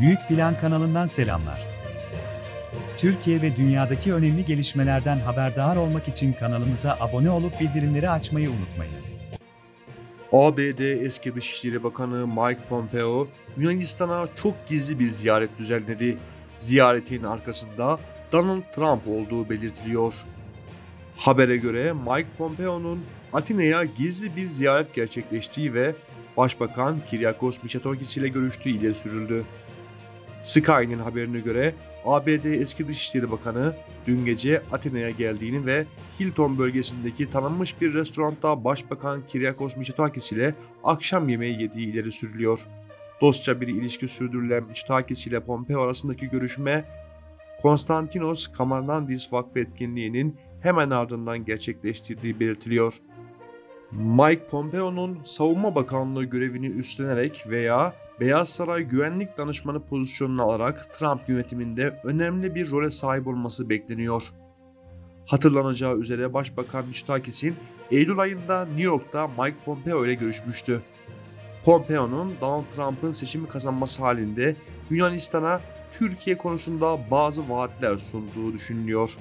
Büyük Plan kanalından selamlar. Türkiye ve dünyadaki önemli gelişmelerden haberdar olmak için kanalımıza abone olup bildirimleri açmayı unutmayınız. ABD eski Dışişleri Bakanı Mike Pompeo, Yunanistan'a çok gizli bir ziyaret düzenledi. Ziyaretin arkasında Donald Trump olduğu belirtiliyor. Habere göre Mike Pompeo'nun Atina'ya gizli bir ziyaret gerçekleştiği ve Başbakan Kyriakos Mitsotakis ile görüştüğü ileri sürüldü. Sky'nin haberine göre ABD eski Dışişleri Bakanı dün gece Atina'ya geldiğini ve Hilton bölgesindeki tanınmış bir restoranda Başbakan Kyriakos Mitsotakis ile akşam yemeği yediği ileri sürülüyor. Dostça bir ilişki sürdürülen Mitsotakis ile Pompeo arasındaki görüşme Konstantinos-Kamanandis Vakfı etkinliğinin hemen ardından gerçekleştirdiği belirtiliyor. Mike Pompeo'nun Savunma Bakanlığı görevini üstlenerek veya Beyaz Saray Güvenlik Danışmanı pozisyonunu alarak Trump yönetiminde önemli bir role sahip olması bekleniyor. Hatırlanacağı üzere Başbakan Mitsotakis'in Eylül ayında New York'ta Mike Pompeo ile görüşmüştü. Pompeo'nun Donald Trump'ın seçimi kazanması halinde Yunanistan'a Türkiye konusunda bazı vaatler sunduğu düşünülüyor.